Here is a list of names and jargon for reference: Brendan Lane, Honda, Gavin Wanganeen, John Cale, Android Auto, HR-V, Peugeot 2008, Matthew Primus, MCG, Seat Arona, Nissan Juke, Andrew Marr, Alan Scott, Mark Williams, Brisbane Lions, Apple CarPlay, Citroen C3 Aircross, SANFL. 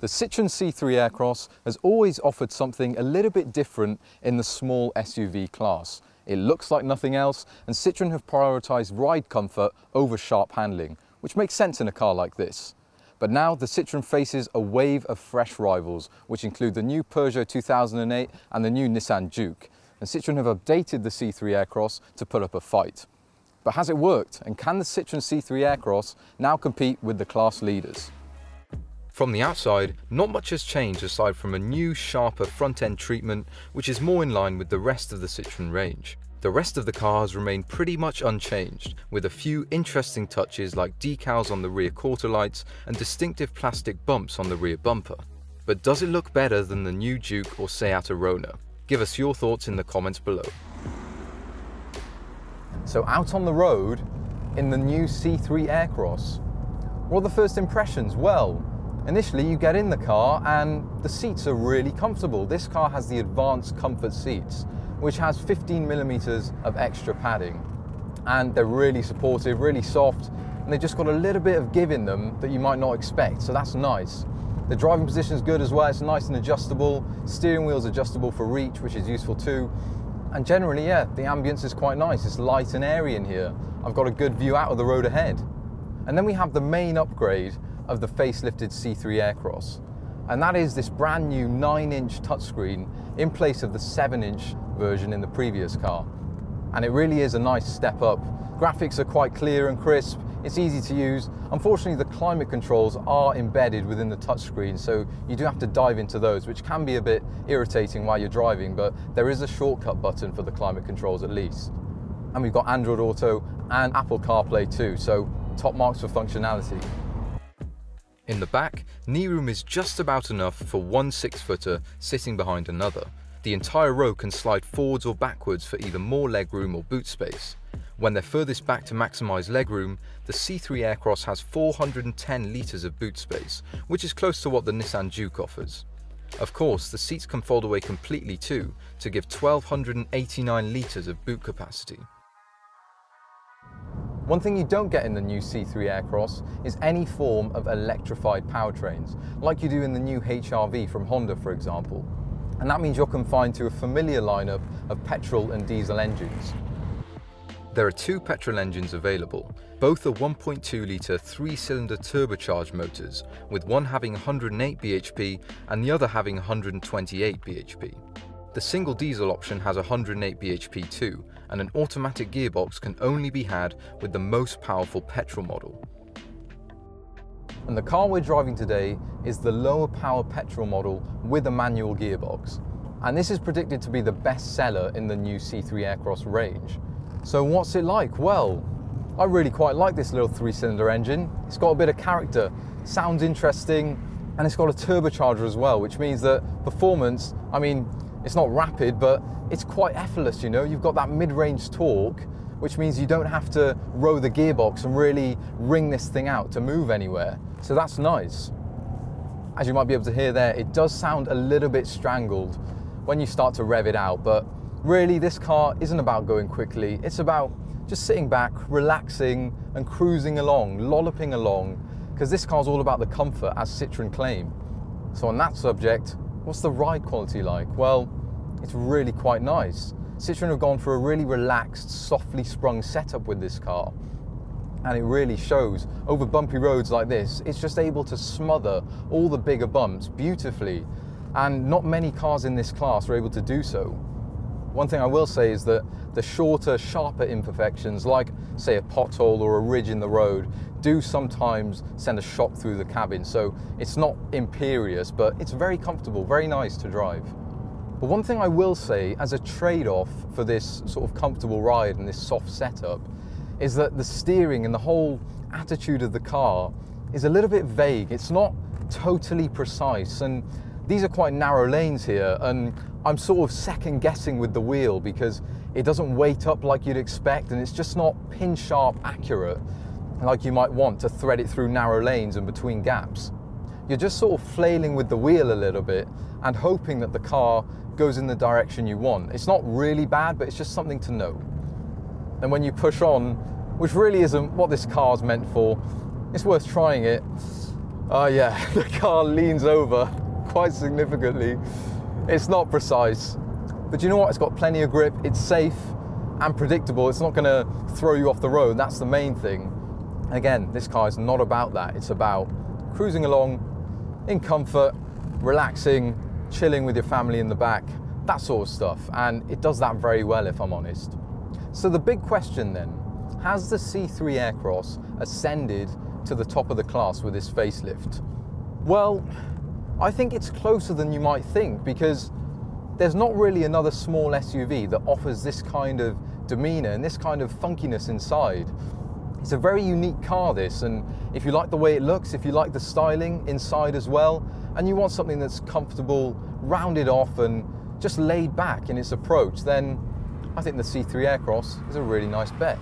The Citroen C3 Aircross has always offered something a little bit different in the small SUV class. It looks like nothing else, and Citroen have prioritised ride comfort over sharp handling, which makes sense in a car like this. But now the Citroen faces a wave of fresh rivals, which include the new Peugeot 2008 and the new Nissan Juke. And Citroen have updated the C3 Aircross to put up a fight. But has it worked, and can the Citroen C3 Aircross now compete with the class leaders? From the outside, not much has changed aside from a new, sharper front-end treatment, which is more in line with the rest of the Citroen range. The rest of the car has remained pretty much unchanged, with a few interesting touches like decals on the rear quarter lights and distinctive plastic bumps on the rear bumper. But does it look better than the new Juke or Seat Arona? Give us your thoughts in the comments below. So out on the road in the new C3 Aircross, what are the first impressions? Well, initially you get in the car and the seats are really comfortable. This car has the advanced comfort seats, which has 15mm of extra padding. And they're really supportive, really soft, and they've just got a little bit of give in them that you might not expect, so that's nice. The driving position is good as well, it's nice and adjustable. Steering wheel's adjustable for reach, which is useful too. And generally, yeah, the ambience is quite nice. It's light and airy in here. I've got a good view out of the road ahead. And then we have the main upgrade of the facelifted C3 Aircross, and that is this brand new 9-inch touchscreen in place of the 7-inch version in the previous car. And it really is a nice step up. Graphics are quite clear and crisp, it's easy to use. Unfortunately, the climate controls are embedded within the touchscreen, so you do have to dive into those, which can be a bit irritating while you're driving, but there is a shortcut button for the climate controls at least. And we've got Android Auto and Apple CarPlay too, so top marks for functionality. In the back, knee room is just about enough for one 6-footer sitting behind another. The entire row can slide forwards or backwards for either more legroom or boot space. When they're furthest back to maximise legroom, the C3 Aircross has 410 litres of boot space, which is close to what the Nissan Juke offers. Of course, the seats can fold away completely too, to give 1,289 litres of boot capacity. One thing you don't get in the new C3 Aircross is any form of electrified powertrains, like you do in the new HR-V from Honda, for example. And that means you're confined to a familiar lineup of petrol and diesel engines. There are two petrol engines available. Both are 1.2-litre 3-cylinder turbocharged motors, with one having 108 bhp and the other having 128 bhp. The single diesel option has 108 bhp too, and an automatic gearbox can only be had with the most powerful petrol model. And the car we're driving today is the lower power petrol model with a manual gearbox. And this is predicted to be the best seller in the new C3 Aircross range. So what's it like? Well, I really quite like this little 3-cylinder engine. It's got a bit of character, sounds interesting, and it's got a turbocharger as well, which means that performance, I mean, it's not rapid, but it's quite effortless, you know. You've got that mid-range torque, which means you don't have to row the gearbox and really wring this thing out to move anywhere. So that's nice. As you might be able to hear there, it does sound a little bit strangled when you start to rev it out, but really this car isn't about going quickly. It's about just sitting back, relaxing and cruising along, lolloping along, because this car's all about the comfort, as Citroen claim. So on that subject, what's the ride quality like? Well, it's really quite nice. Citroen have gone for a really relaxed, softly sprung setup with this car, and it really shows. Over bumpy roads like this, it's just able to smother all the bigger bumps beautifully, and not many cars in this class are able to do so. One thing I will say is that the shorter, sharper imperfections, like say a pothole or a ridge in the road, do sometimes send a shock through the cabin, so it's not imperious, but it's very comfortable, very nice to drive. But one thing I will say as a trade-off for this sort of comfortable ride and this soft setup is that the steering and the whole attitude of the car is a little bit vague. It's not totally precise, and these are quite narrow lanes here, and I'm sort of second guessing with the wheel because it doesn't weight up like you'd expect, and it's just not pin sharp accurate like you might want to thread it through narrow lanes and between gaps. You're just sort of flailing with the wheel a little bit and hoping that the car goes in the direction you want. It's not really bad, but it's just something to know. And when you push on, which really isn't what this car's meant for, it's worth trying it. Oh yeah, the car leans over quite significantly. It's not precise, but you know what? It's got plenty of grip, it's safe and predictable. It's not gonna throw you off the road, that's the main thing. Again, this car is not about that. It's about cruising along in comfort, relaxing, chilling with your family in the back, that sort of stuff. And it does that very well, if I'm honest. So the big question then, has the C3 Aircross ascended to the top of the class with this facelift? Well, I think it's closer than you might think, because there's not really another small SUV that offers this kind of demeanor and this kind of funkiness inside. It's a very unique car, this, and if you like the way it looks, if you like the styling inside as well, and you want something that's comfortable, rounded off and just laid back in its approach, then I think the C3 Aircross is a really nice bet.